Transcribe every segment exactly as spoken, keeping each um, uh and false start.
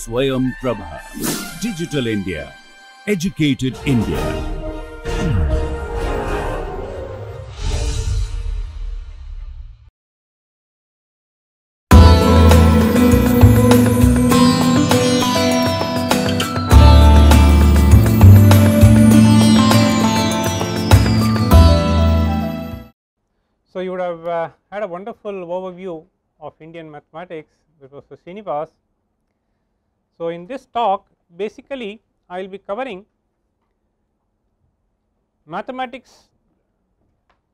Swayam Prabha. Digital India. Educated India. So, you would have uh, had a wonderful overview of Indian mathematics with Professor Srinivas. So, in this talk basically I will be covering mathematics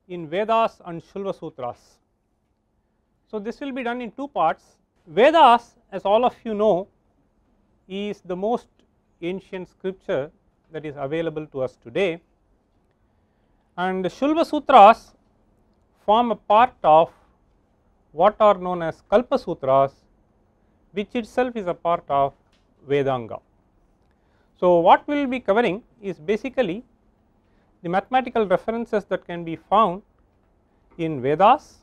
in Vedas and Sulbasutras. So, this will be done in two parts. Vedas, as all of you know, is the most ancient scripture that is available to us today, and Sulbasutras form a part of what are known as Kalpa Sutras, which itself is a part of Vedanga. So, what we will be covering is basically the mathematical references that can be found in Vedas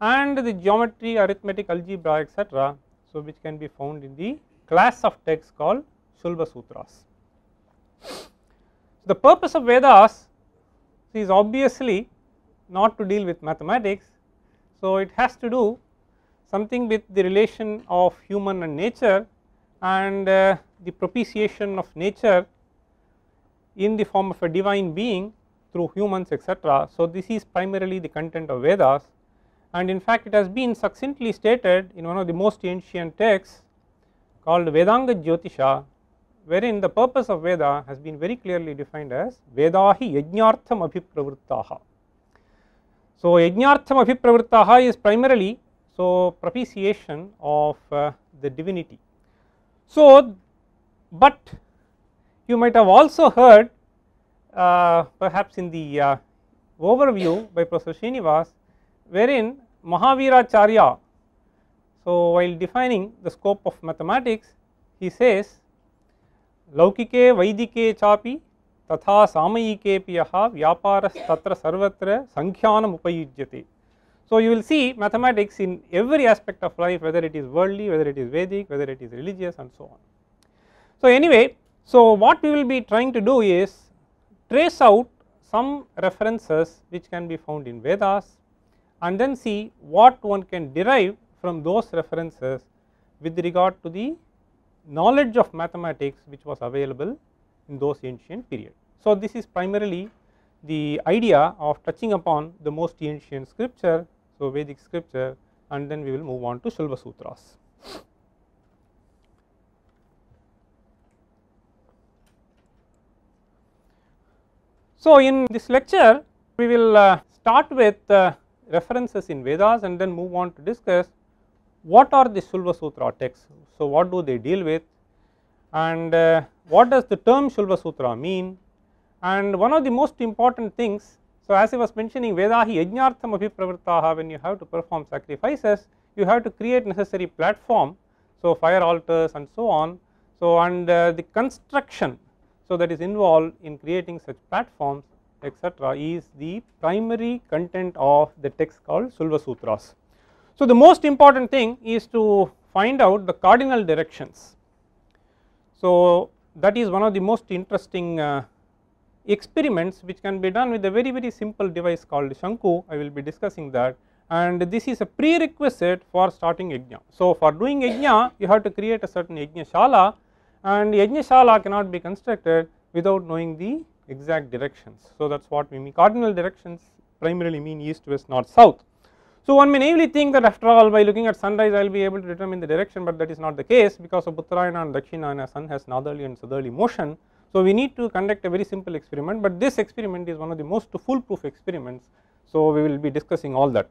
and the geometry, arithmetic, algebra, et cetera. So, which can be found in the class of texts called Sulbasutras. The purpose of Vedas is obviously not to deal with mathematics. So, it has to do something with the relation of human and nature and uh, the propitiation of nature in the form of a divine being through humans, et cetera. So, this is primarily the content of Vedas, and in fact it has been succinctly stated in one of the most ancient texts called Vedanga Jyotisha, wherein the purpose of Veda has been very clearly defined as Vedahi Yajnartham Abhipravruttaha. So, Yajnartham Abhipravruttaha is primarily so propitiation of uh, the divinity. So, but you might have also heard uh, perhaps in the uh, overview by Professor Srinivas, wherein Mahaviracharya, so while defining the scope of mathematics, he says Laukike Vaidike Chapi Tatha Samayike Piyaha Vyaparas Tatra Sarvatra Sankhyanam Upayujyate. So, you will see mathematics in every aspect of life, whether it is worldly, whether it is Vedic, whether it is religious, and so on. So, anyway, so what we will be trying to do is trace out some references which can be found in Vedas and then see what one can derive from those references with regard to the knowledge of mathematics which was available in those ancient period. So, this is primarily the idea of touching upon the most ancient scripture, so Vedic scripture, and then we will move on to Sulbasutras. So, in this lecture we will uh, start with uh, references in Vedas and then move on to discuss what are the Sulbasutra texts. So, what do they deal with, and uh, what does the term Sulbasutra mean? And one of the most important things, so as I was mentioning, Vedahi Yajnartham Abhipravruttaha, when you have to perform sacrifices, you have to create necessary platform, so fire altars and so on. So, and uh, the construction, so that is involved in creating such platforms, et cetera, is the primary content of the text called Sulbasutras. So, the most important thing is to find out the cardinal directions. So, that is one of the most interesting uh, experiments which can be done with a very very simple device called Shanku. I will be discussing that, and this is a prerequisite for starting yajna. So, for doing yajna you have to create a certain yajna shala, and yajna shala cannot be constructed without knowing the exact directions. So, that is what we mean. Cardinal directions primarily mean east, west, north, south. So, one may naively think that after all by looking at sunrise I will be able to determine the direction, but that is not the case because of Uttarayana and Dakshinayana, sun has northerly and southerly motion. So, we need to conduct a very simple experiment, but this experiment is one of the most foolproof experiments. So, we will be discussing all that.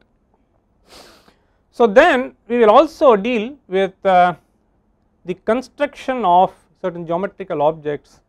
So, then we will also deal with uh, the construction of certain geometrical objects.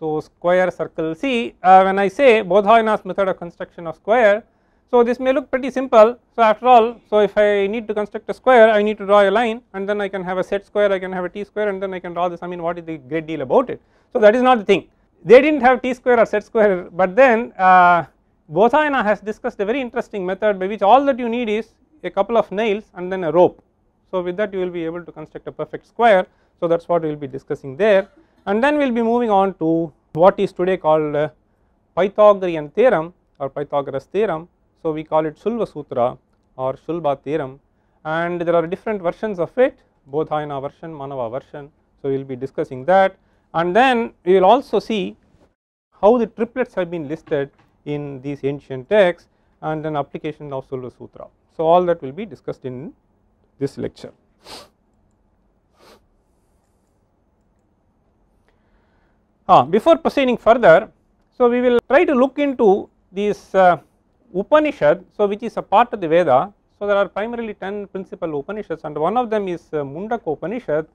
So, square, circle, see uh, when I say Baudhayana's method of construction of square, so this may look pretty simple. So, after all, so if I need to construct a square, I need to draw a line, and then I can have a set square, I can have a T square, and then I can draw this. I mean, what is the great deal about it? So, that is not the thing. They did not have T square or set square, but then uh, Baudhayana has discussed a very interesting method by which all that you need is a couple of nails and then a rope. So, with that you will be able to construct a perfect square. So that is what we will be discussing there, and then we will be moving on to what is today called uh, Pythagorean theorem or Pythagoras theorem. So we call it Sulbasutra or Sulba theorem, and there are different versions of it, Baudhayana version, Manava version. So we will be discussing that, and then we will also see how the triplets have been listed in these ancient texts and an application of Sulbasutra. So all that will be discussed in this lecture. Ah, before proceeding further, so we will try to look into these uh, Upanishad, so which is a part of the Veda. So there are primarily ten principal Upanishads, and one of them is uh, Mundaka Upanishad.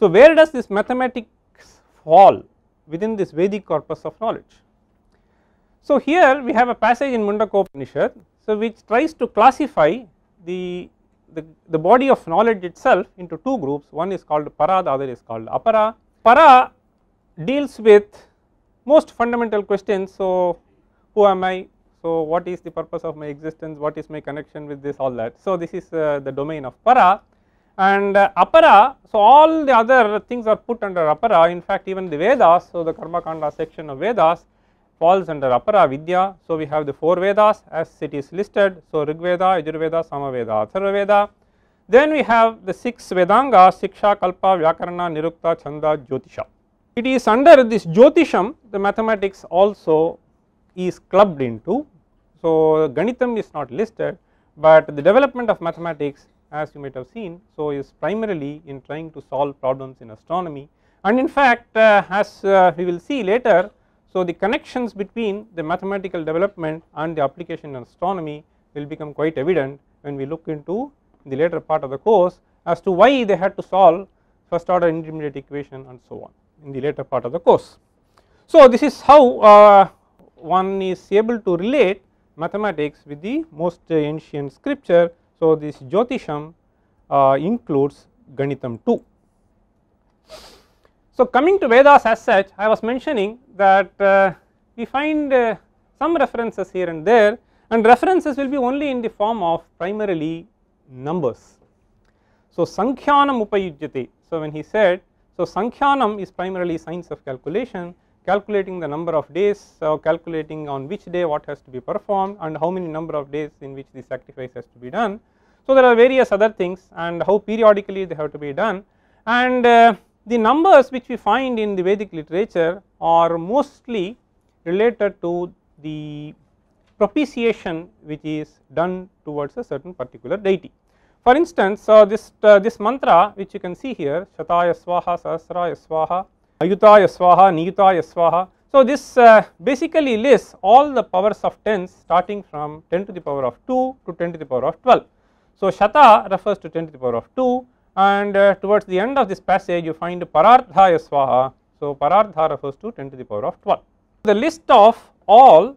So where does this mathematics fall within this Vedic corpus of knowledge? So here we have a passage in Mundaka Upanishad, so which tries to classify the, the, the body of knowledge itself into two groups. One is called Para, the other is called Apara. Para deals with most fundamental questions, so who am I, so what is the purpose of my existence, what is my connection with this, all that. So this is uh, the domain of Para, and uh, Apara, so all the other things are put under Apara. In fact, even the Vedas, so the Karmakanda section of Vedas falls under Apara Vidya. So we have the four Vedas as it is listed, so Rig Veda, Yajurveda, Samaveda, Atharva Veda. Then we have the six Vedanga, Siksha, Kalpa, Vyakarana, Nirukta, Chanda, Jyotisha. It is under this Jyotisham the mathematics also is clubbed into. So Ganitam is not listed, but the development of mathematics, as you might have seen, so is primarily in trying to solve problems in astronomy, and in fact uh, as uh, we will see later, so the connections between the mathematical development and the application in astronomy will become quite evident when we look into the later part of the course as to why they had to solve first order intermediate equation and so on in the later part of the course. So this is how uh, one is able to relate mathematics with the most uh, ancient scripture. So this Jyotisham uh, includes Ganitam too. So coming to Vedas as such, I was mentioning that uh, we find uh, some references here and there, and references will be only in the form of primarily numbers. So Sankhyanam Upayujyate, so when he said, so Sankhyanam is primarily science of calculation, calculating the number of days, so calculating on which day what has to be performed and how many number of days in which the sacrifice has to be done. So there are various other things and how periodically they have to be done, and uh, the numbers which we find in the Vedic literature are mostly related to the propitiation which is done towards a certain particular deity. For instance, so this, uh, this mantra which you can see here, Shataya Swaha, Sahasraya Swaha, Ayutaya Swaha, Niyutaya Swaha. So this uh, basically lists all the powers of tens starting from ten to the power of two to ten to the power of twelve. So Shata refers to ten to the power of two, and uh, towards the end of this passage you find Parardhaya Swaha, so Parardha refers to ten to the power of twelve. The list of all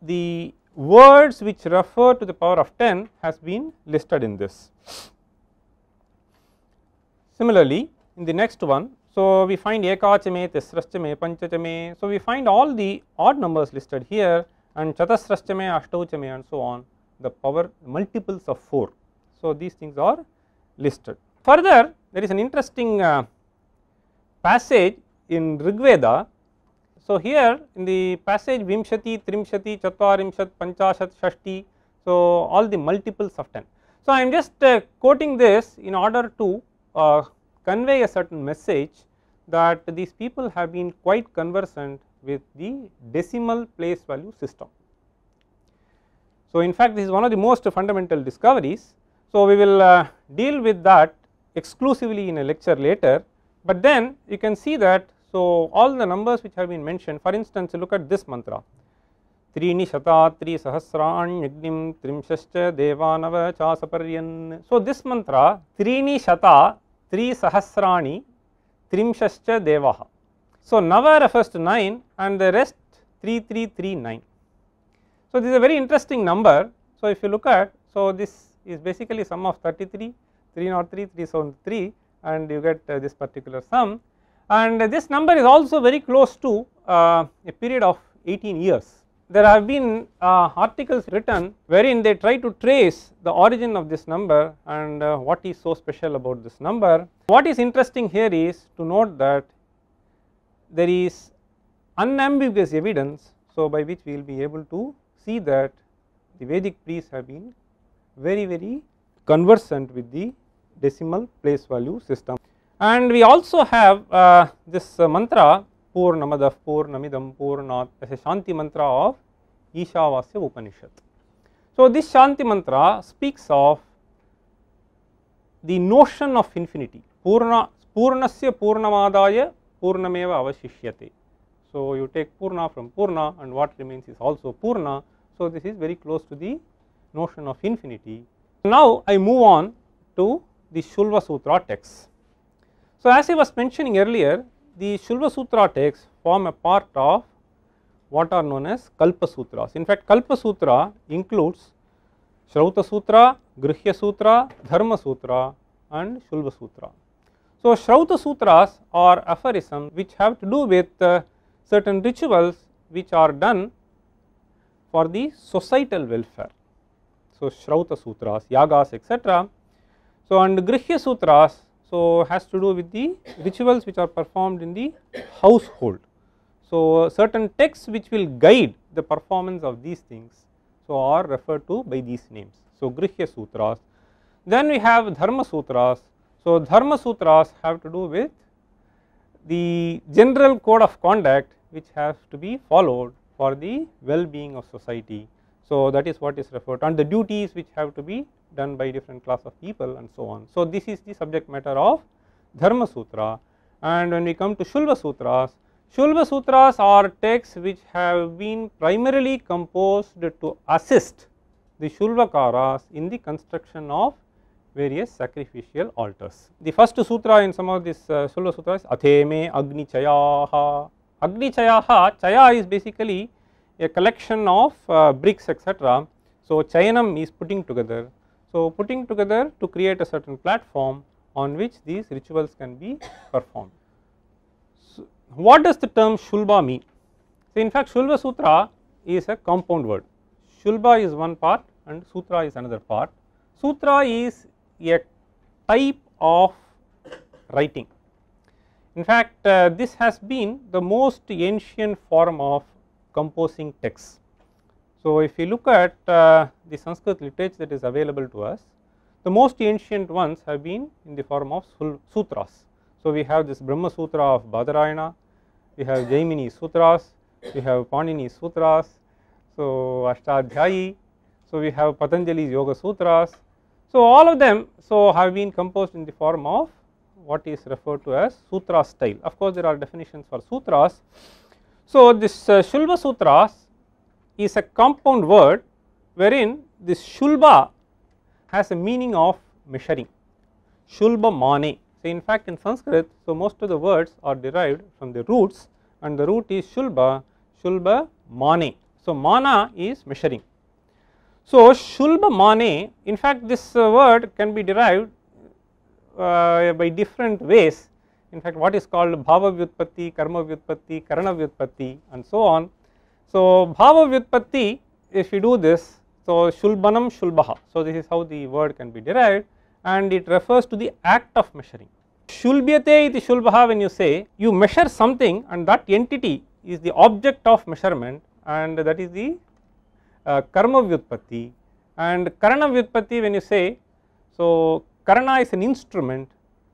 the words which refer to the power of ten has been listed in this. Similarly, in the next one, so we find Ekachame, Tisrachame, Panchachame, so we find all the odd numbers listed here, and Chatasrachame, Ashtauchame, and so on, the power multiples of four. So these things are listed. Further, there is an interesting uh, passage in Rig Veda. So here in the passage Vimshati, Trimshati, Chatvarimshat, Panchashat, Shashti, so all the multiples of ten. So I am just uh, quoting this in order to uh, convey a certain message that these people have been quite conversant with the decimal place value system. So in fact this is one of the most fundamental discoveries. So we will uh, deal with that exclusively in a lecture later, but then you can see that so all the numbers which have been mentioned, for instance look at this mantra, Trini Shata, Tri Sahasran, Yagnim, Trimshascha, Devanava, Chasaparyan. So this mantra, Trini Shata, Tri Sahasrani, Trimshascha, Devaha. So Nava refers to nine and the rest three three three nine. So this is a very interesting number. So if you look at, so this is basically sum of thirty-three, three oh three, three seventy-three, and you get uh, this particular sum. And this number is also very close to uh, a period of eighteen years. there have been uh, articles written wherein they try to trace the origin of this number and uh, what is so special about this number. What is interesting here is to note that there is unambiguous evidence, so by which we will be able to see that the Vedic priests have been very very conversant with the decimal place value system. And we also have uh, this uh, mantra Purnamadav Purnamidam Purnat as a Shanti mantra of Isha Vasya Upanishad. So this Shanti mantra speaks of the notion of infinity, Purna, Purnasya Purnamadaya Purnameva Avashishyate. So you take Purna from Purna and what remains is also Purna. So this is very close to the notion of infinity. Now I move on to the Sulbasutra text. So as I was mentioning earlier, the Sulbasutra texts form a part of what are known as Kalpa Sutras. In fact, Kalpa Sutra includes Shrauta Sutra, Grihya Sutra, Dharma Sutra and Sulba Sutra. So Shrauta Sutras are aphorisms which have to do with uh, certain rituals which are done for the societal welfare. So Shrauta Sutras, Yagas, et cetera. So and Grihya Sutras, so has to do with the rituals which are performed in the household. So certain texts which will guide the performance of these things, so are referred to by these names. So Grihya Sutras. Then we have Dharma Sutras. So Dharma Sutras have to do with the general code of conduct which has to be followed for the well-being of society. So that is what is referred to, and the duties which have to be done by different class of people and so on. So this is the subject matter of Dharma Sutra. And when we come to Sulba Sutras, Sulba Sutras are texts which have been primarily composed to assist the Shulvakaras in the construction of various sacrificial altars. The first sutra in some of this uh, Sulba Sutras, Atheme Agni Chayaha. Agni Chayaha, Chaya is basically a collection of uh, bricks, et cetera. So Chayanam is putting together. So putting together to create a certain platform on which these rituals can be performed. So what does the term Shulba mean? So in fact Shulba Sutra is a compound word. Shulba is one part and Sutra is another part. Sutra is a type of writing. In fact uh, this has been the most ancient form of composing texts. So if you look at uh, the Sanskrit literature that is available to us, the most ancient ones have been in the form of sutras. So we have this Brahma Sutra of Baudhayana, we have Jaimini Sutras, we have Panini Sutras, so Ashtadhyayi, so we have Patanjali's Yoga Sutras. So all of them so have been composed in the form of what is referred to as sutra style. Of course there are definitions for sutras. So this uh, Sulba Sutras is a compound word wherein this Shulba has a meaning of measuring, Shulba Mane. So in fact in Sanskrit, so most of the words are derived from the roots, and the root is Shulba, Shulba Mane. So Mana is measuring. So Shulba Mane, in fact this uh, word can be derived uh, by different ways. In fact what is called Bhava Vyutpatti, Karma Vyutpatti, Karana Vyutpatti and so on. So Bhava Vyutpatti, if you do this, so Shulbanam Shulbaha, so this is how the word can be derived, and it refers to the act of measuring. Shulbyate iti Shulbaha, when you say, you measure something and that entity is the object of measurement, and that is the uh, Karma Vyutpatti. And Karana Vyutpatti, when you say, so Karana is an instrument,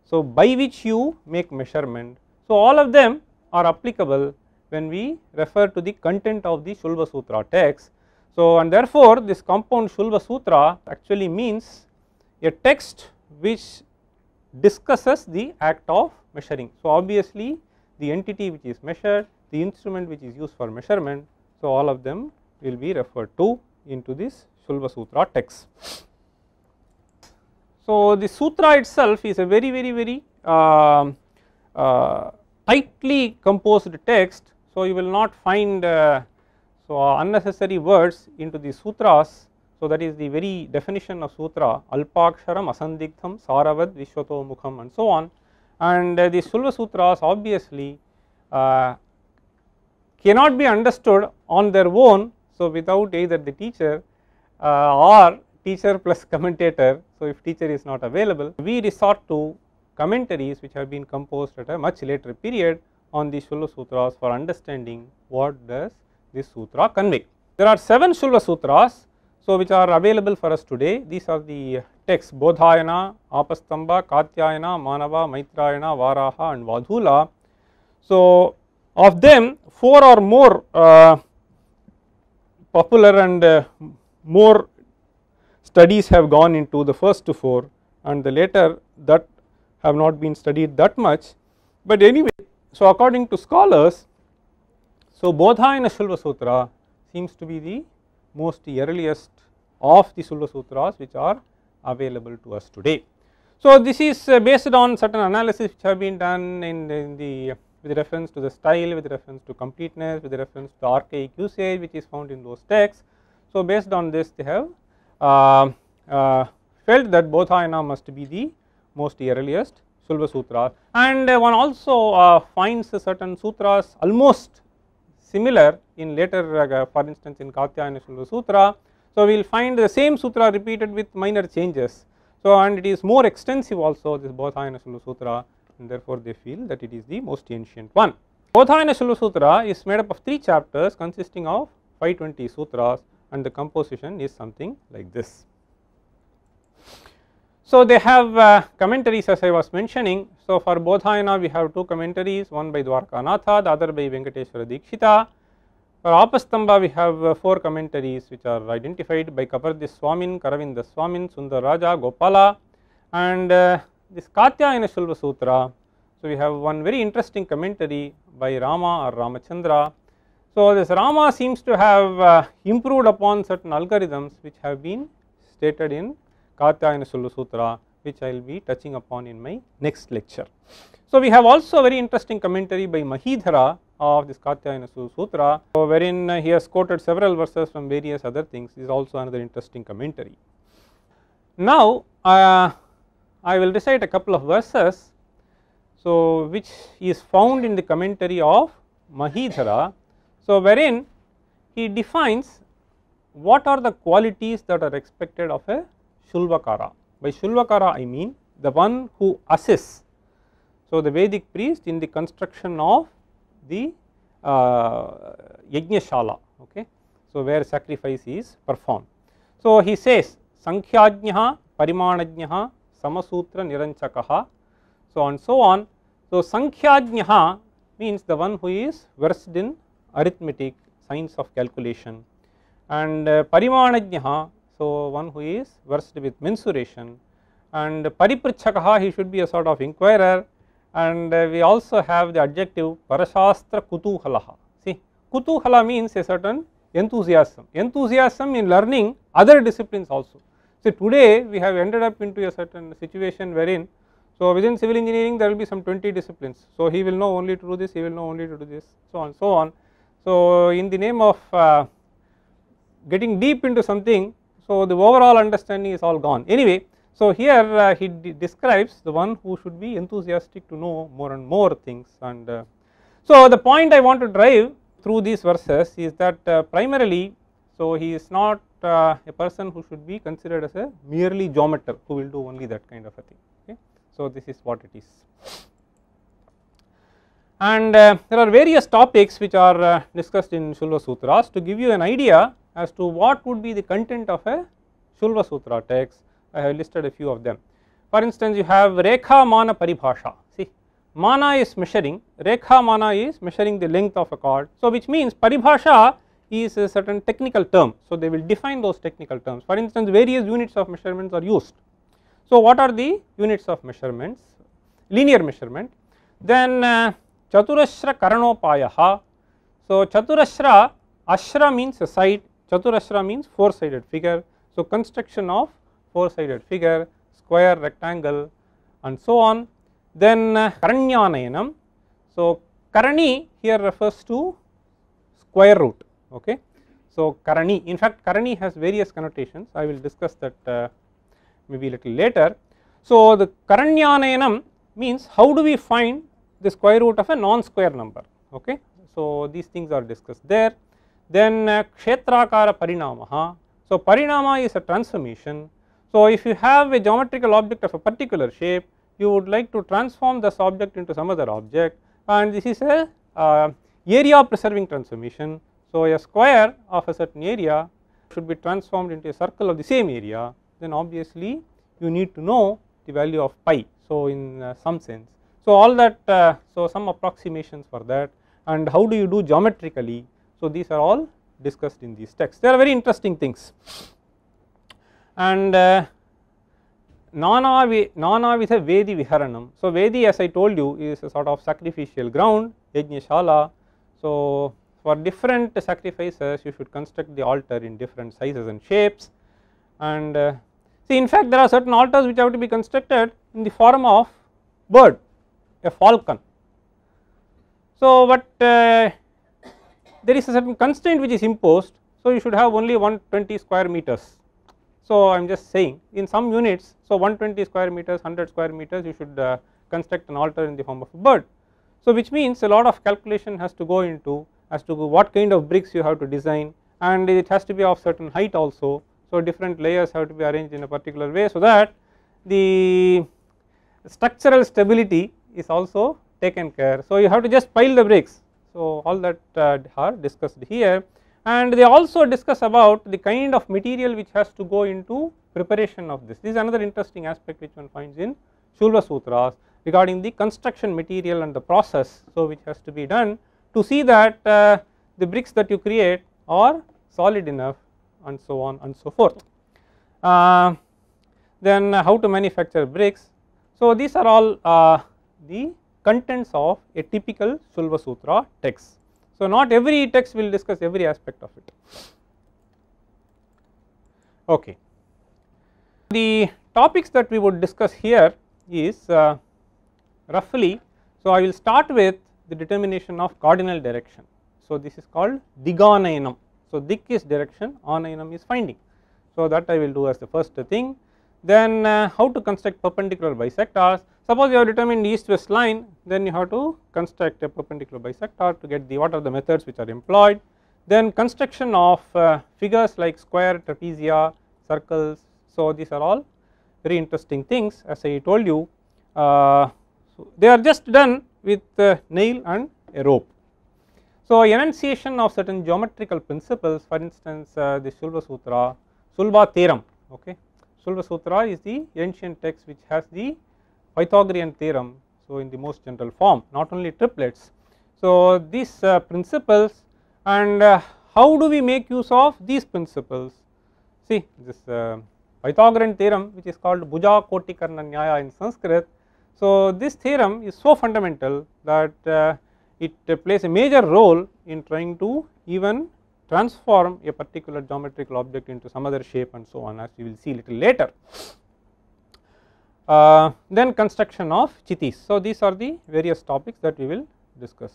so by which you make measurement. So all of them are applicable when we refer to the content of the Sulba Sutra text. So and therefore this compound Sulba Sutra actually means a text which discusses the act of measuring. So obviously the entity which is measured, the instrument which is used for measurement, so all of them will be referred to into this Sulba Sutra text. So the sutra itself is a very very very uh, uh, tightly composed text. So you will not find uh, so unnecessary words into the sutras. So that is the very definition of sutra, alpaksharam asandiktham saravad vishvato mukham and so on. And uh, the Sulba Sutras obviously uh, cannot be understood on their own. So without either the teacher uh, or teacher plus commentator, so if teacher is not available, we resort to commentaries which have been composed at a much later period on the Sulbasutras for understanding what does this sutra convey. There are seven Sulbasutras, so which are available for us today. These are the texts: Baudhayana, Apastamba, Katyayana, Manava, Maitrayana, Varaha and Vadhula. So of them, four or more uh, popular and uh, more studies have gone into the first four, and the later that have not been studied that much. But anyway, so according to scholars, so Baudhayana Sulbasutra seems to be the most earliest of the Sulbasutras which are available to us today. So this is uh, based on certain analysis which have been done in, in the with reference to the style, with reference to completeness, with reference to archaic usage which is found in those texts. So based on this, they have uh, uh, felt that Baudhayana must be the most earliest Sulbasutra, and uh, one also uh, finds uh, certain sutras almost similar in later, uh, for instance in Katyayana Sulbasutra. So we will find the same sutra repeated with minor changes. So and it is more extensive also, this Baudhayana Sulbasutra, and therefore they feel that it is the most ancient one. Baudhayana Sulbasutra is made up of three chapters consisting of five hundred twenty sutras, and the composition is something like this. So they have uh, commentaries, as I was mentioning. So for Baudhayana we have two commentaries, one by Dwarka Anatha, the other by Venkateshwaradikshita. For Apastamba we have uh, four commentaries which are identified by Kapardhi Swamin, Karavinda Swamin, Sundar Raja, Gopala. And uh, this Katyayana Sulbasutra, so we have one very interesting commentary by Rama or Ramachandra. So this Rama seems to have uh, improved upon certain algorithms which have been stated in Katyayana Sulbasutra, which I will be touching upon in my next lecture. So we have also a very interesting commentary by Mahidhara of this Katyayana Sulbasutra, so wherein he has quoted several verses from various other things. This is also another interesting commentary. Now uh, I will recite a couple of verses, so which is found in the commentary of Mahidhara, so wherein he defines what are the qualities that are expected of a Shulvakara. By Shulvakara I mean the one who assists, so the Vedic priest, in the construction of the uh, Yajnashala, okay, so where sacrifice is performed. So he says Sankhyajnyaha, Parimanajnyaha, Samasutra Niranchakaha, so on so on. So Sankhyajnyaha means the one who is versed in arithmetic, science of calculation, and uh, Parimanajnyaha, so one who is versed with mensuration, and Pariprichakaha, he should be a sort of inquirer. And uh, we also have the adjective Parashastra Kutuhalaha. See, Kutuhala means a certain enthusiasm, enthusiasm in learning other disciplines also. See, today we have ended up into a certain situation wherein, so within civil engineering there will be some twenty disciplines. So he will know only to do this, he will know only to do this, so on so on. So in the name of uh, getting deep into something, so the overall understanding is all gone. Anyway, so here uh, he describes the one who should be enthusiastic to know more and more things. And uh, so the point I want to drive through these verses is that uh, primarily, so he is not uh, a person who should be considered as a merely geometer who will do only that kind of a thing, okay. So this is what it is. And uh, there are various topics which are uh, discussed in Sulbasutras. To give you an idea as to what would be the content of a Sulbasutra text, I have listed a few of them. For instance, you have Rekha Mana Paribhasha. See, Mana is measuring, Rekha Mana is measuring the length of a cord, so which means Paribhasha is a certain technical term, so they will define those technical terms. For instance, various units of measurements are used. So what are the units of measurements? Linear measurement. Then uh, Chaturashra Karanopayaha, so Chaturashra, Ashra means a side, Chaturashra means four sided figure, so construction of four sided figure, square, rectangle and so on. Then uh, Karanyanayanam, so Karani here refers to square root, okay. So Karani, in fact Karani has various connotations, I will discuss that uh, maybe a little later. So the Karanyanayanam means how do we find the square root of a non square number, okay. So these things are discussed there. then uh, kshetrakara parinamaha. So parinama is a transformation. So if you have a geometrical object of a particular shape, you would like to transform this object into some other object, and this is a uh, area preserving transformation. So a square of a certain area should be transformed into a circle of the same area, then obviously you need to know the value of pi. So in uh, some sense, so all that, uh, so some approximations for that, and how do you do geometrically. So these are all discussed in these texts. They are very interesting things. And uh, nana, nana is a Vedi viharanam. So Vedi, as I told you, is a sort of sacrificial ground, yajnashala. So for different sacrifices you should construct the altar in different sizes and shapes, and uh, see, in fact there are certain altars which have to be constructed in the form of bird, a falcon. So but uh, there is a certain constraint which is imposed, so you should have only one hundred twenty square meters. So I am just saying in some units, so one hundred twenty square meters, one hundred square meters, you should uh, construct an altar in the form of a bird. So which means a lot of calculation has to go into as to what kind of bricks you have to design, and it has to be of certain height also. So different layers have to be arranged in a particular way so that the structural stability is also taken care. So you have to just pile the bricks. So all that uh, are discussed here, and they also discuss about the kind of material which has to go into preparation of this. This is another interesting aspect which one finds in Sulbasutras regarding the construction material and the process, so which has to be done to see that uh, the bricks that you create are solid enough, and so on and so forth. Uh, then how to manufacture bricks. So these are all uh, the contents of a typical Sulbasutra text. So not every text will discuss every aspect of it. Okay. The topics that we would discuss here is uh, roughly, so I will start with the determination of cardinal direction. So this is called diganayanam. So dik is direction, anayanam is finding. So that I will do as the first thing. Then uh, how to construct perpendicular bisectors. Suppose you have determined east west line, then you have to construct a perpendicular bisector to get the, what are the methods which are employed. Then construction of uh, figures like square, trapezoid, circles. So these are all very interesting things, as I told you. Uh, so they are just done with uh, nail and a rope. So enunciation of certain geometrical principles, for instance uh, the Sulba Sutra, Sulba theorem. Okay, Sulba Sutra is the ancient text which has the Pythagorean theorem, so in the most general form, not only triplets. So these uh, principles, and uh, how do we make use of these principles. See this uh, Pythagorean theorem, which is called Bhuja Koti Karna Nyaya in Sanskrit. So this theorem is so fundamental that uh, it uh, plays a major role in trying to even transform a particular geometrical object into some other shape, and so on, as we will see little later. Uh, then construction of chithis. So these are the various topics that we will discuss.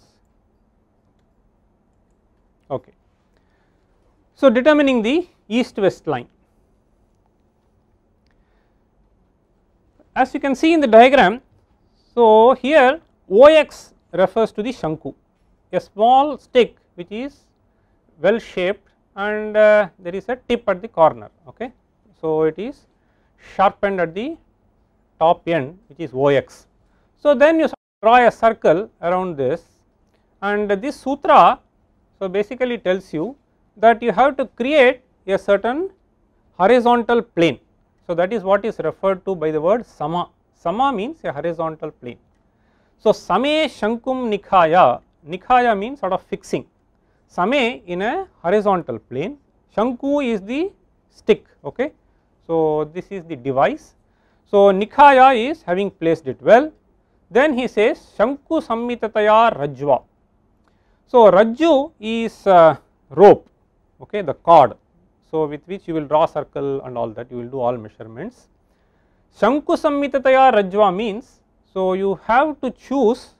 Okay. So determining the east-west line. As you can see in the diagram, so here O X refers to the Shanku, a small stick which is well shaped, and uh, there is a tip at the corner. Okay, so it is sharpened at the top end, which is O X. So then you draw a circle around this, and this sutra so basically tells you that you have to create a certain horizontal plane. So that is what is referred to by the word sama. Sama means a horizontal plane. So same shankum nikhaya, nikhaya means sort of fixing. Same in a horizontal plane, shanku is the stick. Okay, so this is the device. So nikhaya is having placed it well. Then he says shanku sammitataya rajva. So rajju is uh, rope, okay, the cord. So with which you will draw circle and all that, you will do all measurements. Shanku sammitataya rajva means, so you have to choose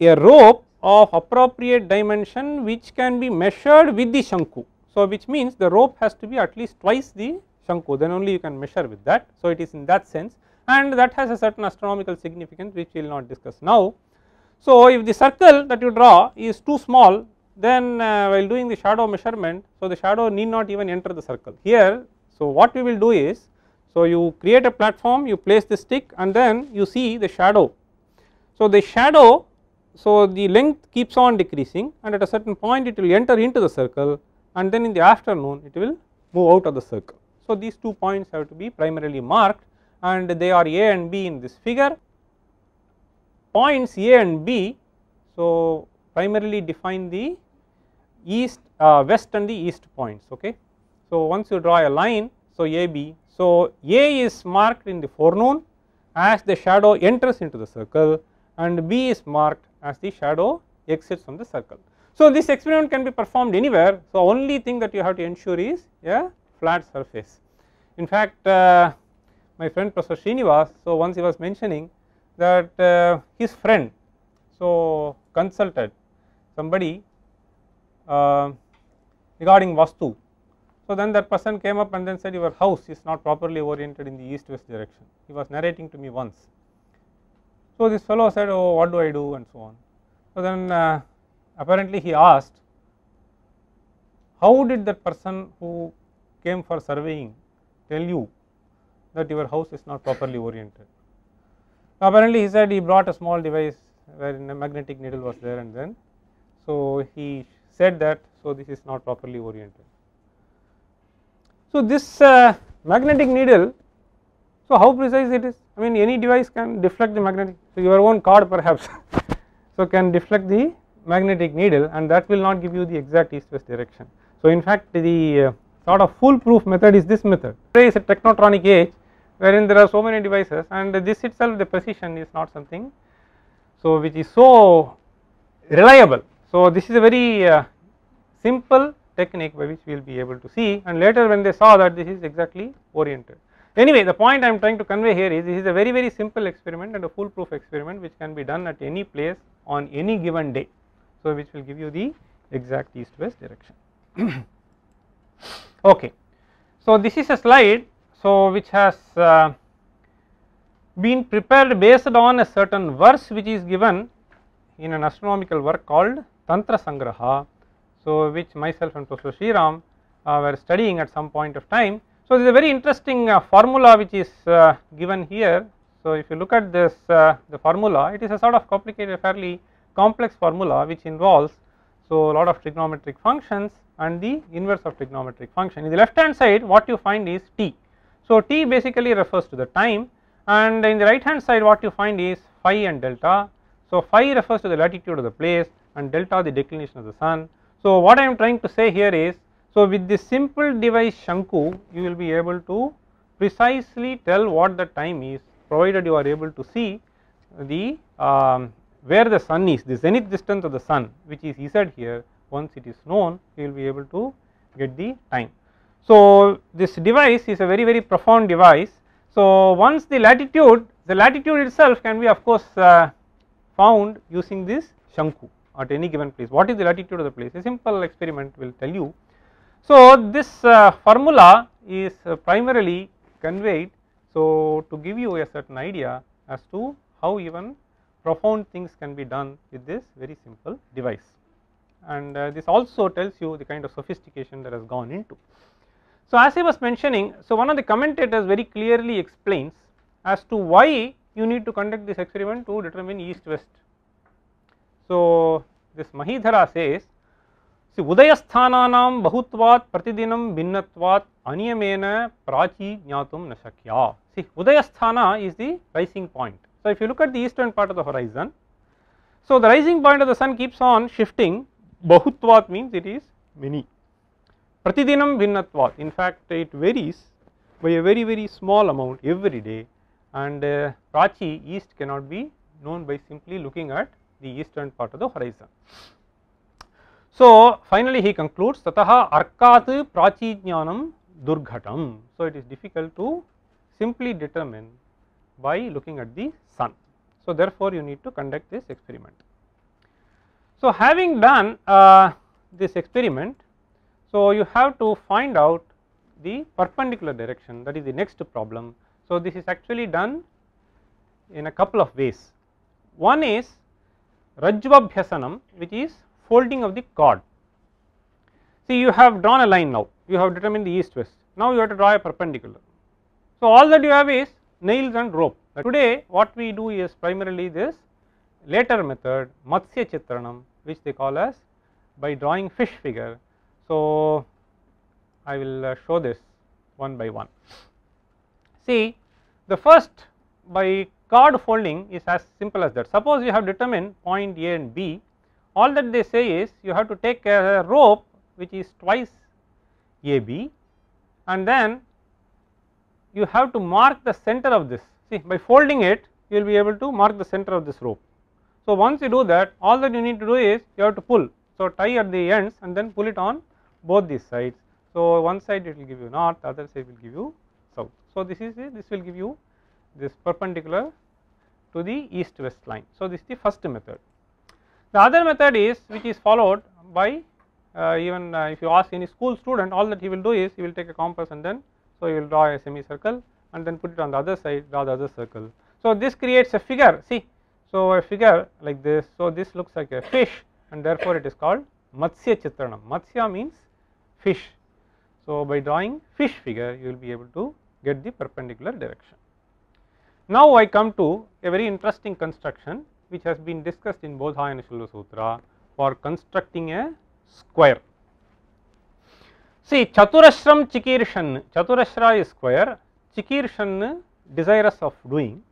a rope of appropriate dimension which can be measured with the shanku. So which means the rope has to be at least twice the shanku, then only you can measure with that. So it is in that sense, and that has a certain astronomical significance which we will not discuss now. So if the circle that you draw is too small, then uh, while doing the shadow measurement, so the shadow need not even enter the circle here. So what we will do is, so you create a platform, you place the stick and then you see the shadow. So the shadow, so the length keeps on decreasing and at a certain point it will enter into the circle and then in the afternoon it will move out of the circle. So these two points have to be primarily marked and they are A and B in this figure. Points A and B, so primarily define the east, uh, west and the east points, okay. So once you draw a line, so A B, so A is marked in the forenoon as the shadow enters into the circle and B is marked as the shadow exits from the circle. So this experiment can be performed anywhere, so only thing that you have to ensure is a flat surface. In fact, uh, my friend Professor Srinivas, so once he was mentioning that uh, his friend so consulted somebody uh, regarding Vastu. So then that person came up and then said your house is not properly oriented in the east west direction. He was narrating to me once. So this fellow said, oh what do I do and so on. So then uh, apparently he asked, how did that person who came for surveying tell you that your house is not properly oriented? So apparently he said he brought a small device wherein a magnetic needle was there and then so he said that so this is not properly oriented. So this uh, magnetic needle, so how precise it is? I mean any device can deflect the magnetic, so your own card perhaps so can deflect the magnetic needle and that will not give you the exact east west direction. So in fact the uh, sort of foolproof method is this method. Today is a technotronic age wherein there are so many devices and this itself the precision is not something so which is so reliable. So this is a very uh, simple technique by which we will be able to see, and later when they saw that this is exactly oriented. Anyway, the point I am trying to convey here is this is a very very simple experiment and a foolproof experiment which can be done at any place on any given day, so which will give you the exact east west direction. Okay, so this is a slide so which has uh, been prepared based on a certain verse which is given in an astronomical work called Tantra Sangraha, so which myself and Professor Sriram uh, were studying at some point of time. So this is a very interesting uh, formula which is uh, given here. So if you look at this uh, the formula, it is a sort of complicated, fairly complex formula which involves so a lot of trigonometric functions and the inverse of trigonometric function. In the left hand side what you find is t, so t basically refers to the time, and in the right hand side what you find is phi and delta, so phi refers to the latitude of the place and delta the declination of the sun. So what I am trying to say here is, so with this simple device Shanku you will be able to precisely tell what the time is, provided you are able to see the um, where the sun is, the zenith distance of the sun which is Z here. Once it is known you will be able to get the time. So this device is a very very profound device. So once the latitude, the latitude itself can be of course uh, found using this Shanku. At any given place, what is the latitude of the place? A simple experiment will tell you. So this uh, formula is uh, primarily conveyed so to give you a certain idea as to how even profound things can be done with this very simple device, and uh, this also tells you the kind of sophistication that has gone into. So as I was mentioning, so one of the commentators very clearly explains as to why you need to conduct this experiment to determine east west. So this Mahidhara says, see, udayasthananam bahutvat pratidinam binnatvat aniyamena prachi jnatum nashakya. See, udayasthana is the rising point. So if you look at the eastern part of the horizon, so the rising point of the sun keeps on shifting. Bahutvat means it is many. Pratidinam binnatvat, in fact it varies by a very very small amount every day, and uh, prachi, east, cannot be known by simply looking at the eastern part of the horizon. So finally he concludes, tataha arkat prachijnanam durghatam. So it is difficult to simply determine by looking at the sun. So therefore you need to conduct this experiment. So having done uh, this experiment, so you have to find out the perpendicular direction, that is the next problem. So this is actually done in a couple of ways. One is Rajvabhyasanam, which is folding of the cord. See, you have drawn a line now, you have determined the east west, now you have to draw a perpendicular. So, all that you have is nails and rope. But today what we do is primarily this later method, Matsya Chitranam, which they call as by drawing fish figure. So, I will show this one by one. See, the first by cord folding is as simple as that. Suppose you have determined point A and B, all that they say is you have to take a rope which is twice A B, and then you have to mark the center of this. See, by folding it you will be able to mark the center of this rope. So, once you do that, all that you need to do is you have to pull. So, tie at the ends and then pull it on both these sides. So, one side it will give you north, the other side will give you south. So, this is this will give you this perpendicular to the east west line. So, this is the first method. The other method is which is followed by uh, even uh, if you ask any school student, all that he will do is he will take a compass and then so he will draw a semicircle and then put it on the other side, draw the other circle. So, this creates a figure, see. So, a figure like this. So, this looks like a fish and therefore, it is called Matsya Chitranam. Matsya means fish. So, by drawing fish figure you will be able to get the perpendicular direction. Now, I come to a very interesting construction which has been discussed in Baudhayana Sulbasutra for constructing a square. See, Chaturashram Chikirshan, Chaturashra is square, Chikirshan desirous of doing.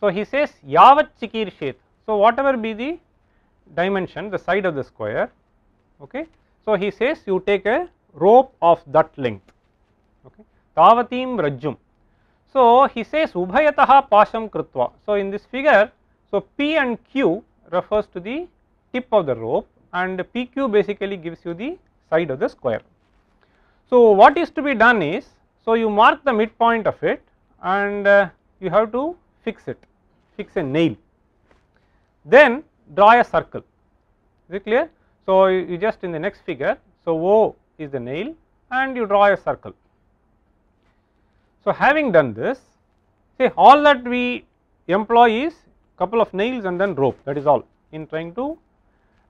So, he says Yavat Chikirshet. So, whatever be the dimension, the side of the square, okay. So, he says you take a rope of that length, okay. Tavatim Rajjum. So, he says Ubhayataha Pasham Krutva. So, in this figure, so P and Q refers to the tip of the rope and P Q basically gives you the side of the square. So, what is to be done is, so you mark the midpoint of it and uh, you have to fix it, fix a nail, then draw a circle. Is it clear? So, you, you just in the next figure, so O is the nail and you draw a circle. So, having done this, say all that we employ is couple of nails and then rope, that is all in trying to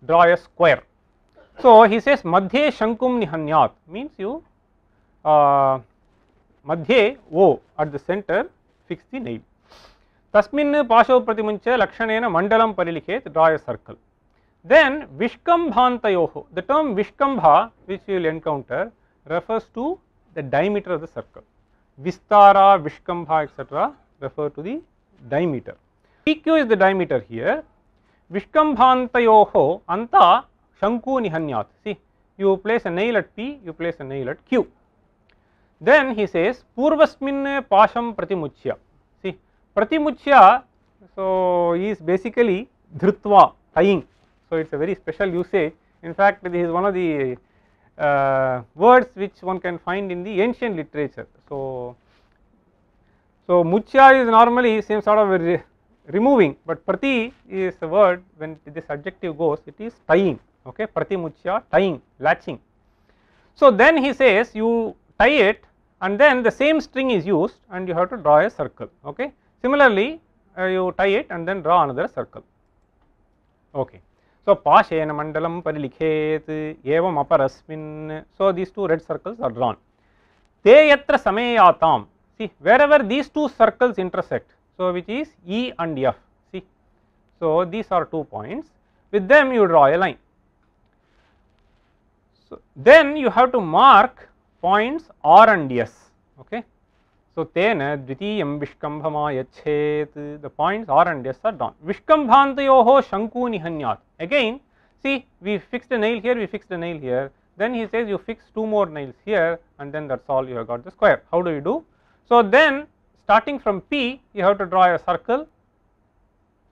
draw a square. So, he says Madhye Shankum Nihanyat means you uh, Madhye O at the center fix the nail. Tasmin Pasho Pratimunche Lakshanena Mandalam Parilikhet, draw a circle. Then Vishkambhantayoho, the term Vishkambha which you will encounter refers to the diameter of the circle. Vistara, Vishkambha, et cetera refer to the diameter. P Q is the diameter here. Vishkambhantayoho Anta Shanku Nihanyat. See, you place a nail at P, you place a nail at Q. Then he says Purvasmin Pasham Pratimuchya. See, Pratimuchya, so is basically Dhrutva, tying. So, it is a very special usage. In fact, this is one of the uh, words which one can find in the ancient literature. So, so Muchya is normally same sort of re removing, but Prati is a word when this adjective goes, it is tying. Okay, Pratimuchya, tying, latching. So, then he says you tie it and then the same string is used and you have to draw a circle. Okay. Similarly, uh, you tie it and then draw another circle. Okay. So, Pashena Mandalam Parilikhet Evam Aparasmin. So, these two red circles are drawn. Te Yatra Samayatam. See, wherever these two circles intersect, so which is E and F. See, so these are two points, with them you draw a line. So, then you have to mark points R and S. Okay. So, Tena Dvitiyam Vishkambhama Yachet, the points R and S are drawn. Vishkambhantayoho Shanku Nihanyat. Again, see, we fixed a nail here, we fixed a nail here. Then he says you fix two more nails here and then that is all, you have got the square. How do you do? So, then starting from P, you have to draw a circle.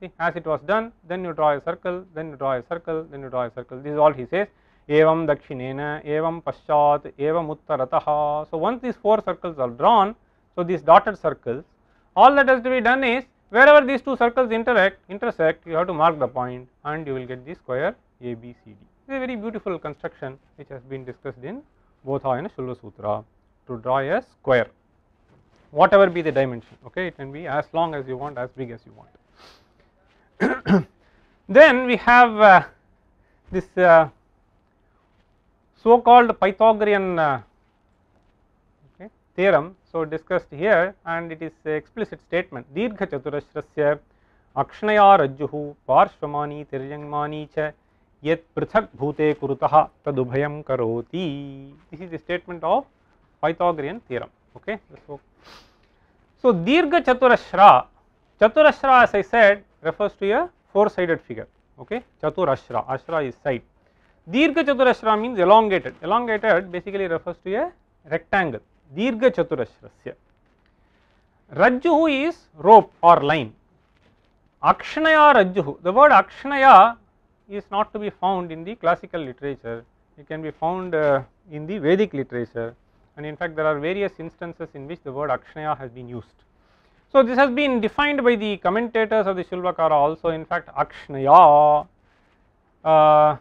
See, as it was done, then you draw a circle, then you draw a circle, then you draw a circle. This is all he says. Evam Dakshinena, Evam Paschat, Evam Uttarataha. So, once these four circles are drawn, so these dotted circles, all that has to be done is wherever these two circles interact, intersect, you have to mark the point and you will get the square A, B, C, D. It is a very beautiful construction which has been discussed in Baudhayana Sulbasutra to draw a square, whatever be the dimension, okay. It can be as long as you want, as big as you want. Then we have uh, this uh, so called Pythagorean uh, okay, theorem, so discussed here, and it is a explicit statement. Dirgha chaturashrasya akshnaya rajjuhu parshvamani tirjangmani cha yet prithak bhute kurutaha tadubhayam karoti. This is the statement of Pythagorean theorem. Okay. So, so dirgha chaturashra, chaturashra as I said refers to a four sided figure. Okay, chaturashra, ashra is side. Dirgha chaturashra means elongated. Elongated basically refers to a rectangle. Dirgha chaturashrasya. Rajjuhu is rope or line. Akshnaya rajjuhu. The word akshnaya is not to be found in the classical literature. It can be found uh, in the Vedic literature, and in fact there are various instances in which the word akshnaya has been used. So this has been defined by the commentators of the Shulvakara also. In fact akshnaya, uh,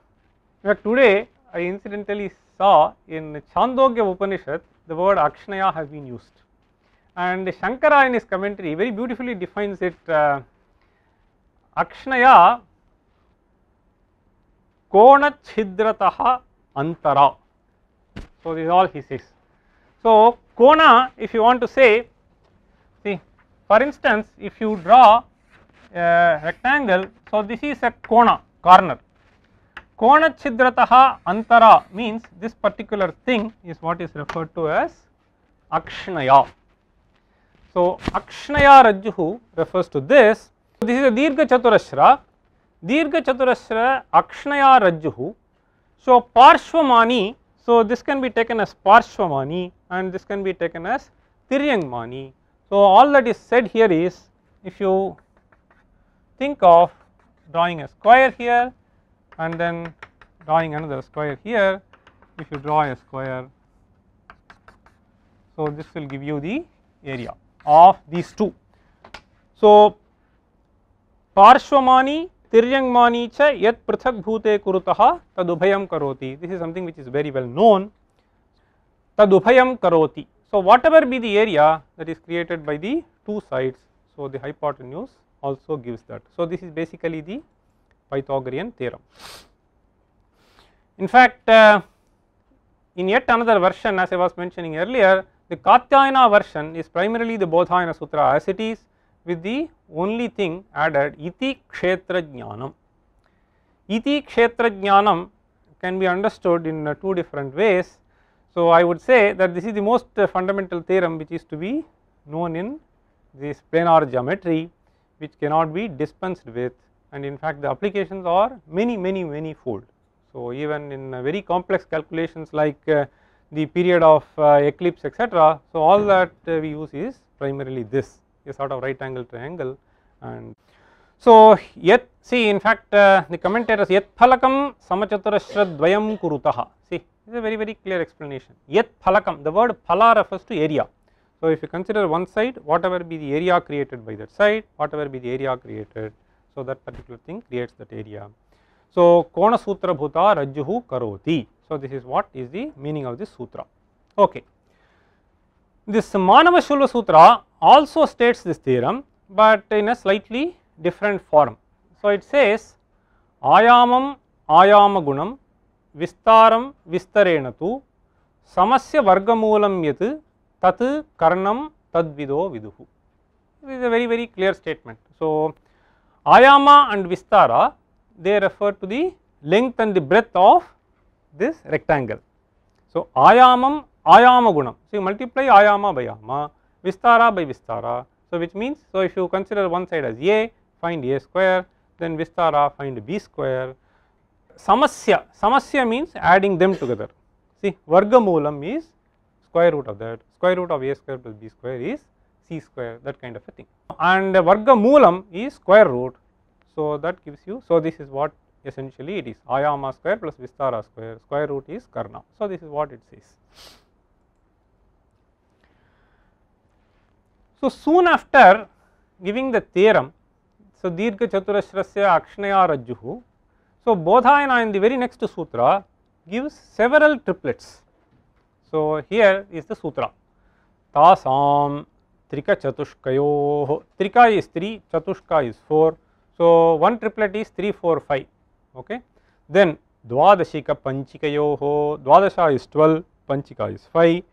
in fact today I incidentally saw in Chandogya Upanishad the word akshnaya has been used, and Shankara in his commentary very beautifully defines it. uh, Akshnaya kona chidrataha antara. So this is all he says. So kona, if you want to say, see, for instance, if you draw a rectangle, so this is a kona, corner. Kona chidrataha antara means this particular thing is what is referred to as akshnaya. So akshnaya rajjuhu refers to this. So this is a dirgha chaturashra. Dirgha chaturashra akshnaya rajjuhu. So parshvamani, so this can be taken as parshvamani and this can be taken as tiryangmani. So all that is said here is, if you think of drawing a square here and then drawing another square here, if you draw a square, so this will give you the area of these two. So parshvamani tiryangmani cha yat prithak bhute kurutaha tadubhayam karoti. This is something which is very well known. Tadubhayam karoti. So whatever be the area that is created by the two sides, so the hypotenuse also gives that. So this is basically the Pythagorean theorem. In fact, uh, in yet another version, as I was mentioning earlier, the Katyayana version is primarily the Baudhayana Sutra as it is, with the only thing added iti kshetra jnanam. Iti kshetra jnanam can be understood in uh, two different ways. So I would say that this is the most uh, fundamental theorem which is to be known in this planar geometry, which cannot be dispensed with, and in fact the applications are many many many fold. So even in uh, very complex calculations like uh, the period of uh, eclipse et cetera, so all that uh, we use is primarily this, a sort of right angle triangle. And so yet, see, in fact uh, the commentators yet phalakam samachaturashra dvayam kurutaha. See, this is a very very clear explanation. Yet phalakam, the word phala refers to area. So if you consider one side, whatever be the area created by that side, whatever be the area created, so that particular thing creates that area. So kona sutra bhuta rajjuhu karoti. So this is what is the meaning of this sutra. Okay. This Manava Shulva Sutra also states this theorem, but in a slightly different form. So it says ayamam ayama gunam vistaram vistarenatu samasya vargamulam yatu tatu karnam tadvido viduhu. This is a very very clear statement. So ayama and vistara, they refer to the length and the breadth of this rectangle. So ayamam ayama gunam, so you multiply ayama by ayama, vistara by vistara. So which means, so if you consider one side as a, find a square, then vistara, find b square. Samasya, samasya means adding them together. See, vargamulam is square root of that, square root of a square plus b square is c square, that kind of a thing. And vargamulam is square root, so that gives you, so this is what essentially it is, ayama square plus vistara square, square root is karna. So this is what it says. So soon after giving the theorem, so dirgha chaturashrasya akshnaya rajjuhu, so Bodhayana in the very next sutra gives several triplets. So here is the sutra. Tasam trika chatushkayo, trika is three, chatushka is four, so one triplet is three, four, five. Okay. Then Dwadashika Panchikayoho, Dwadasha is twelve, Panchika is five,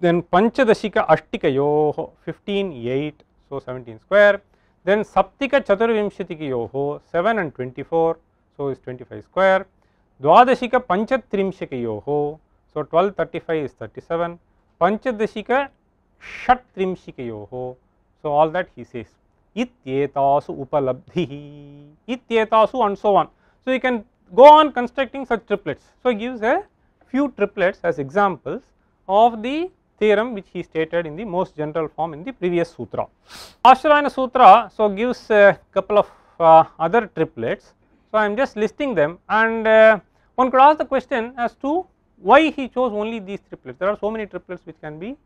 then Panchadashika Ashtika, fifteen, eight, so seventeen square, then Saptika Chaturvimshitiki, seven and twenty-four, so is twenty-five square, Dwadashika Panchatrimshiki, so twelve, thirty-five is thirty-seven, Panchadashika Shatrimshiki, so all that he says. Ityetasu upalabdhihi, ityetasu and so on. So you can go on constructing such triplets. So he gives a few triplets as examples of the theorem which he stated in the most general form in the previous sutra. Ashrayana sutra so gives a couple of uh, other triplets. So I am just listing them, and uh, one could ask the question as to why he chose only these triplets. There are so many triplets which can be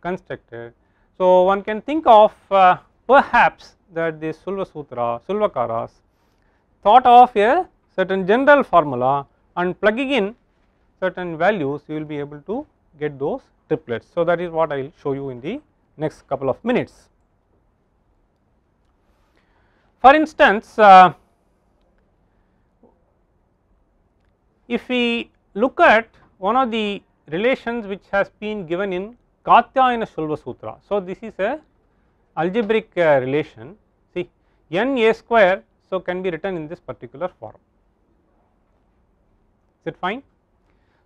constructed. So one can think of uh, perhaps that the Sulbasutra, Sulvakaras thought of a certain general formula, and plugging in certain values you will be able to get those triplets. So that is what I will show you in the next couple of minutes. For instance, uh, if we look at one of the relations which has been given in Katyayana Sulbasutra. So this is a algebraic uh, relation. See, n a square so can be written in this particular form. Is it fine?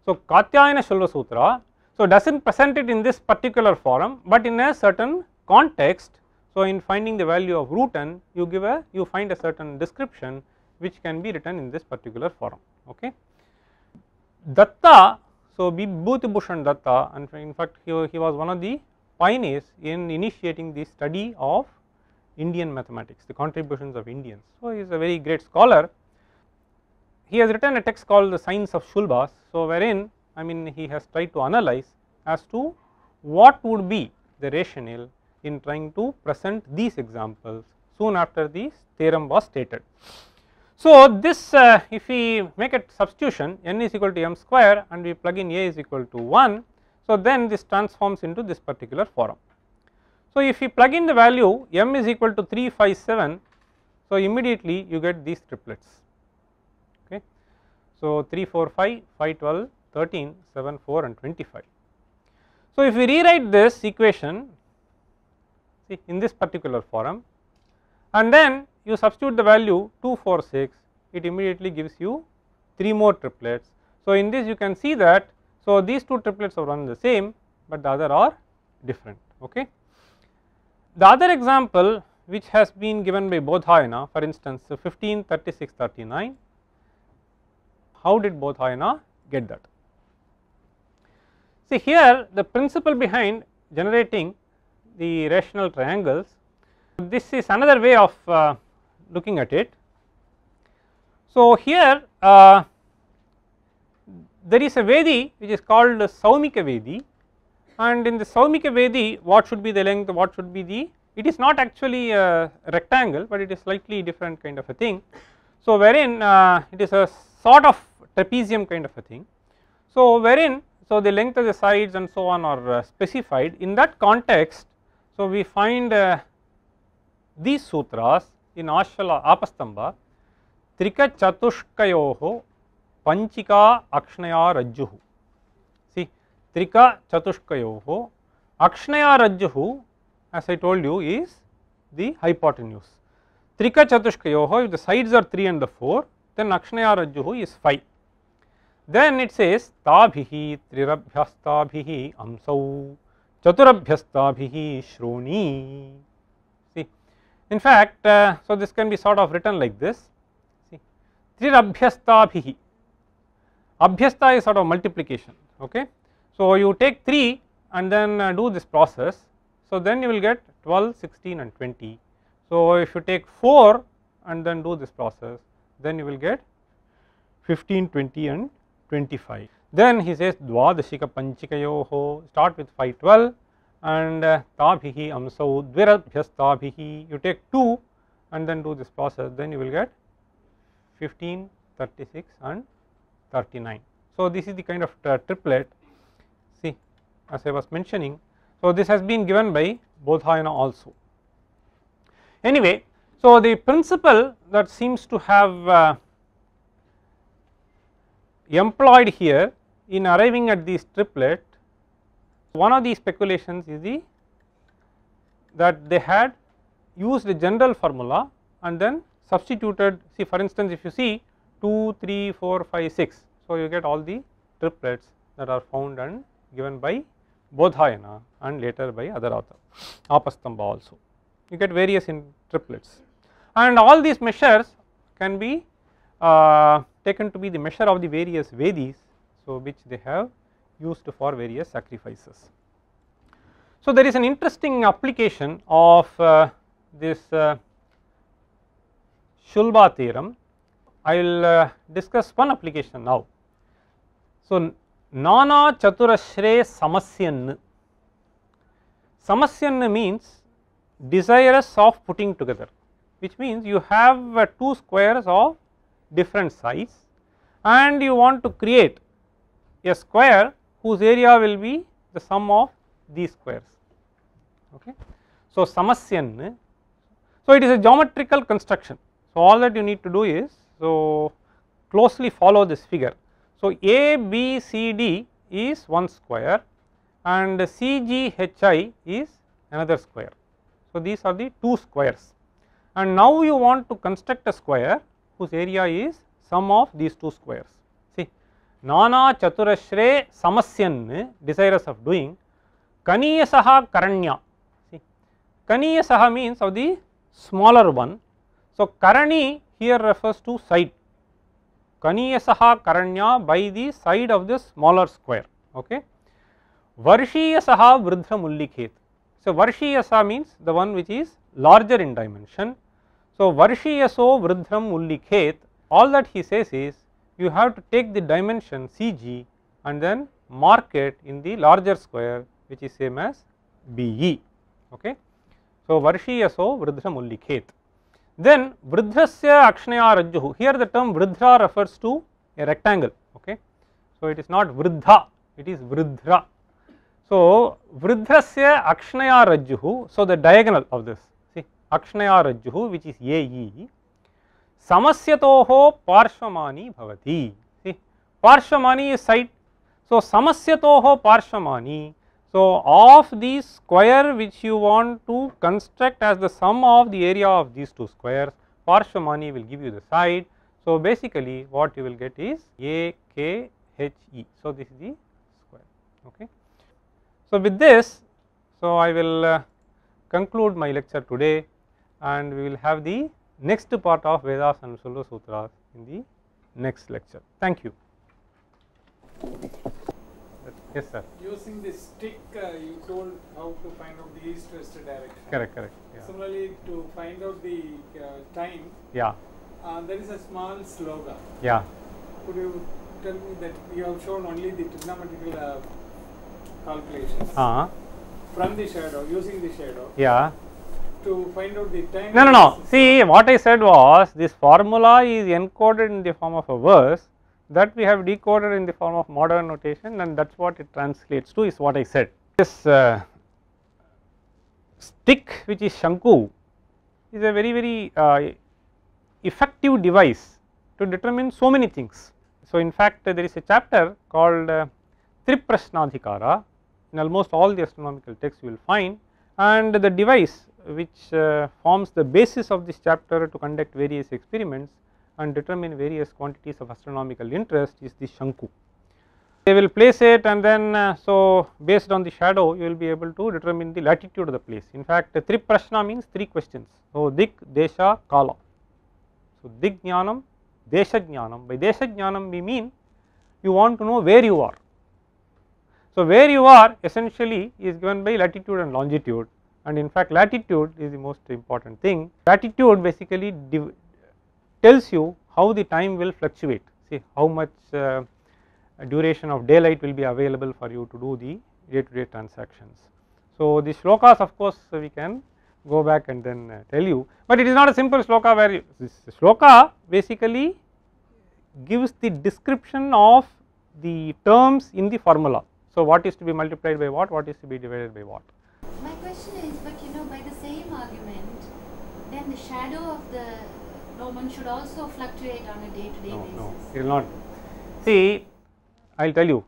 So Katyayana Sulbasutra so does not present it in this particular form, but in a certain context. So in finding the value of root n, you give a you find a certain description which can be written in this particular form. Okay. Datta so Bibhutibhushan Datta, and in fact he, he was one of the pioneers in initiating the study of Indian mathematics, the contributions of Indians. So he is a very great scholar. He has written a text called The Science of Sulbas, so wherein I mean he has tried to analyze as to what would be the rationale in trying to present these examples soon after this theorem was stated. So this uh, if we make a substitution, n is equal to m square and we plug in a is equal to one. So then this transforms into this particular form. So if you plug in the value m is equal to three, five, seven, so immediately you get these triplets. Okay. So three, four, five, five, twelve, thirteen, seven, four and twenty-five. So if we rewrite this equation, see, in this particular form, and then you substitute the value two, four, six, it immediately gives you three more triplets. So in this you can see that so these two triplets are one the same, but the other are different. Okay. The other example which has been given by Baudhayana, for instance, so fifteen, thirty-six, thirty-nine. How did Baudhayana get that? See, here the principle behind generating the rational triangles. This is another way of uh, looking at it. So here. Uh, There is a Vedi which is called Saumika Vedi, and in the Saumika Vedi what should be the length, what should be the, it is not actually a rectangle, but it is slightly different kind of a thing. So wherein uh, it is a sort of trapezium kind of a thing. So wherein so the length of the sides and so on are uh, specified. In that context, so we find uh, these sutras in Ashala Apastamba, Trika Chatushkayoho Panchika Akshnaya Rajjuhu. See, Trika Chatushkayoho, Akshnaya Rajjuhu, as I told you, is the hypotenuse. Trika Chatushkayoho, if the sides are three and the four, then Akshnaya Rajjuhu is five. Then it says Tabhihi Trirabhyastabhihi Amsau Chaturabhyastabhihi Shroni. See, in fact, uh, so this can be sort of written like this. See, Trirabhyastabhihi. Abhyasta is sort of multiplication. Okay, so you take three and then uh, do this process, so then you will get twelve, sixteen and twenty. So if you take four and then do this process, then you will get fifteen, twenty and twenty-five. Then he says Dwadashika Panchikayoho, start with five, twelve, and Tabhihi Amsau Dvirabhyastabhihi, you take two and then do this process, then you will get fifteen, thirty-six and thirty-nine. So this is the kind of uh, triplet, see, as I was mentioning. So this has been given by Baudhayana also. Anyway, so the principle that seems to have uh, employed here in arriving at this triplet. One of the speculations is the that they had used a general formula and then substituted. See, for instance, if you see two, three, four, five, six, so you get all the triplets that are found and given by Baudhayana and later by other author, Apastamba also. You get various in triplets, and all these measures can be uh, taken to be the measure of the various Vedis, so which they have used for various sacrifices. So there is an interesting application of uh, this uh, Sulba theorem. I will uh, discuss one application now. So Nana Chaturashre Samasyannu. Samasyannu means desirous of putting together, which means you have uh, two squares of different size and you want to create a square whose area will be the sum of these squares, okay. So Samasyannu, so it is a geometrical construction. So all that you need to do is, so closely follow this figure. So A, B, C, D is one square and C, G, H, I is another square. So these are the two squares, and now you want to construct a square whose area is sum of these two squares. See, Nana Chaturashre Samasyannu, desirous of doing, Kaniyasaha Karanya. See, Kaniyasaha means of the smaller one. So Karani here refers to side. Kaniyasaha Karanya, by the side of the smaller square, okay. Varshiyasaha Vridhra Mullikhet. So Varshiyasa means the one which is larger in dimension. So Varshiyaso Vridhram Mullikhet, all that he says is you have to take the dimension C G and then mark it in the larger square which is same as B E, okay. So Varshiyaso Vridhram Mullikhet. Then Vridhrasya Akshnaya Rajjuhu, here the term Vridhra refers to a rectangle, okay. So it is not Vridha, it is Vridhra. So Vridhrasya Akshnaya Rajjuhu, so the diagonal of this, see, Akshnaya Rajjuhu which is A E, Samasyatoho Parshvamani Bhavati. See, Parshvamani is side, so Samasyatoho Parshvamani. So of the square which you want to construct as the sum of the area of these two squares, Parshvamani will give you the side. So basically what you will get is A, K, H, E. So this is the square, okay. So with this, so I will uh, conclude my lecture today, and we will have the next part of Vedas and Sulbasutras in the next lecture. Thank you. Yes, sir. Using the stick, uh, you told how to find out the east-west direction. Correct, correct. Yeah. Similarly, to find out the uh, time, yeah, uh, there is a small slogan. Yeah. Could you tell me that you have shown only the trigonometrical uh, calculations uh-huh. from the shadow, using the shadow? Yeah. To find out the time. No, no, no. See, what I said was this formula is encoded in the form of a verse that we have decoded in the form of modern notation, and that is what it translates to is what I said. This uh, stick which is Shanku is a very very uh, effective device to determine so many things. So in fact uh, there is a chapter called uh, Triprashnadhikara in almost all the astronomical texts you will find, and the device which uh, forms the basis of this chapter to conduct various experiments and determine various quantities of astronomical interest is the Shanku. They will place it, and then uh, so based on the shadow you will be able to determine the latitude of the place. In fact, Triprashna means three questions. So Dik, Desha, Kala. So Dik Jnanam, Desha Jnanam. By Desha Jnanam we mean you want to know where you are. So where you are essentially is given by latitude and longitude, and in fact latitude is the most important thing. Latitude basically tells you how the time will fluctuate. See, how much uh, duration of daylight will be available for you to do the day to day transactions. So the shlokas, of course, we can go back and then uh, tell you, but it is not a simple shloka where you, this shloka basically gives the description of the terms in the formula. So what is to be multiplied by what, what is to be divided by what. My question is, but you know, by the same argument, then the shadow of the Roman should also fluctuate on a day to day no, basis. No, it will not. See, I will tell you,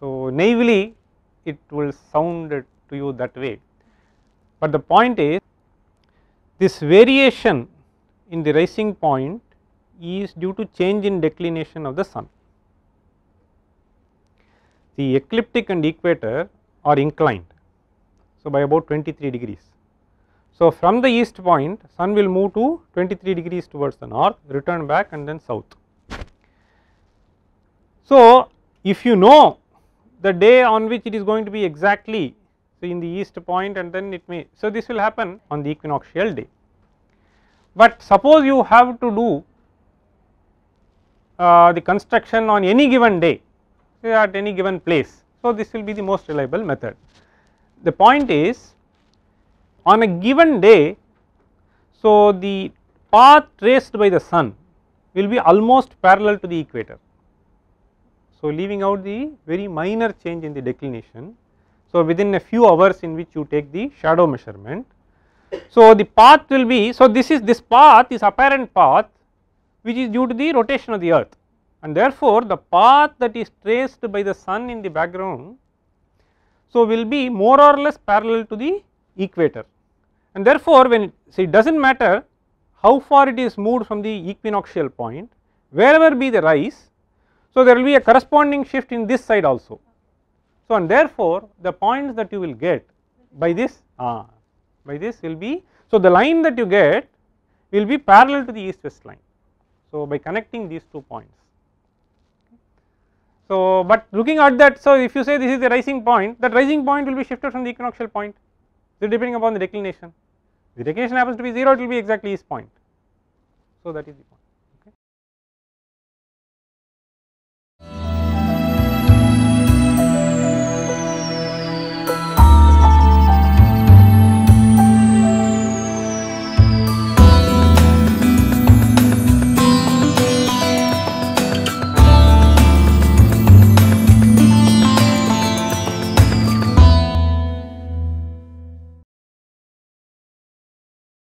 so naively it will sound to you that way, but the point is this variation in the rising point is due to change in declination of the sun. The ecliptic and equator are inclined, so by about twenty-three degrees. So from the east point, sun will move to twenty-three degrees towards the north, return back and then south. So if you know the day on which it is going to be exactly, so in the east point, and then it may, so this will happen on the equinoxial day. But suppose you have to do uh, the construction on any given day, say at any given place, so this will be the most reliable method. The point is, on a given day, so the path traced by the sun will be almost parallel to the equator. So leaving out the very minor change in the declination, so within a few hours in which you take the shadow measurement, so the path will be, so this is this path is apparent path which is due to the rotation of the earth, and therefore the path that is traced by the sun in the background, so will be more or less parallel to the equator, and therefore when it, so it does not matter how far it is moved from the equinoxial point, wherever be the rise, so there will be a corresponding shift in this side also. So and therefore the points that you will get by this, ah, by this will be, so the line that you get will be parallel to the east-west line. So by connecting these two points. So but looking at that, so if you say this is the rising point, that rising point will be shifted from the equinoxial point, so depending upon the declination. If the declination happens to be zero, it will be exactly east point. So that is the point.